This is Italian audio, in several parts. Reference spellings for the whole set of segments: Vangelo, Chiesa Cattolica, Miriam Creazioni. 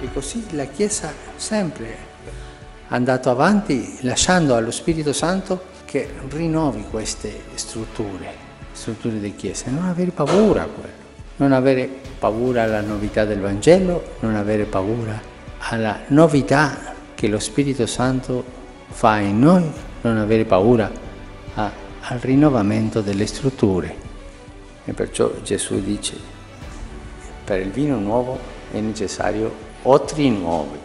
E così la Chiesa sempre è andata avanti lasciando allo Spirito Santo che rinnovi queste strutture di Chiesa. Non avere paura a quello, non avere paura alla novità del Vangelo, non avere paura alla novità che lo Spirito Santo fa in noi, non avere paura al rinnovamento delle strutture. E perciò Gesù dice, per il vino nuovo è necessario otri nuovi.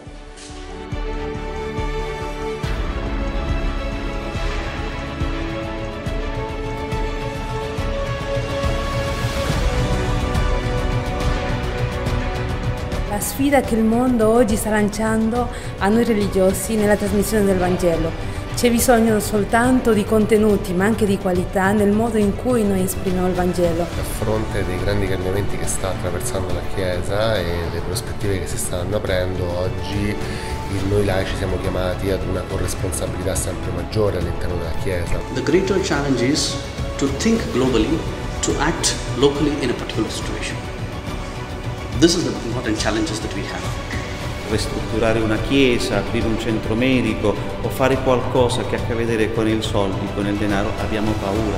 La sfida che il mondo oggi sta lanciando a noi religiosi nella trasmissione del Vangelo. C'è bisogno non soltanto di contenuti, ma anche di qualità nel modo in cui noi esprimiamo il Vangelo. A fronte dei grandi cambiamenti che sta attraversando la Chiesa e le prospettive che si stanno aprendo, oggi noi laici siamo chiamati ad una corresponsabilità sempre maggiore all'interno della Chiesa. The greater challenge is to think globally, to act locally in a particular situation. This is the important challenges that we have. Ristrutturare una chiesa, aprire un centro medico o fare qualcosa che ha a che vedere con i soldi, con il denaro, abbiamo paura.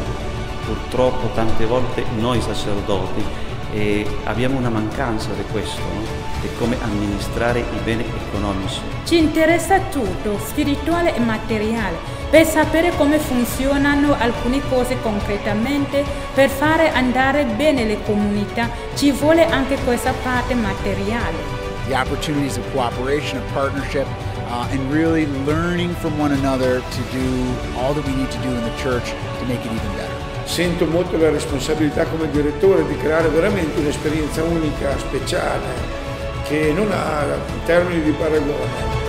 Purtroppo tante volte noi sacerdoti abbiamo una mancanza di questo, no? Di come amministrare i beni economici. Ci interessa tutto, spirituale e materiale, per sapere come funzionano alcune cose concretamente, per fare andare bene le comunità, ci vuole anche questa parte materiale. The opportunities of cooperation, of partnership, and really learning from one another to do all that we need to do in the church to make it even better. Sento molto la responsabilità come direttore di creare veramente un'esperienza unica, speciale, che non ha termini di paragone.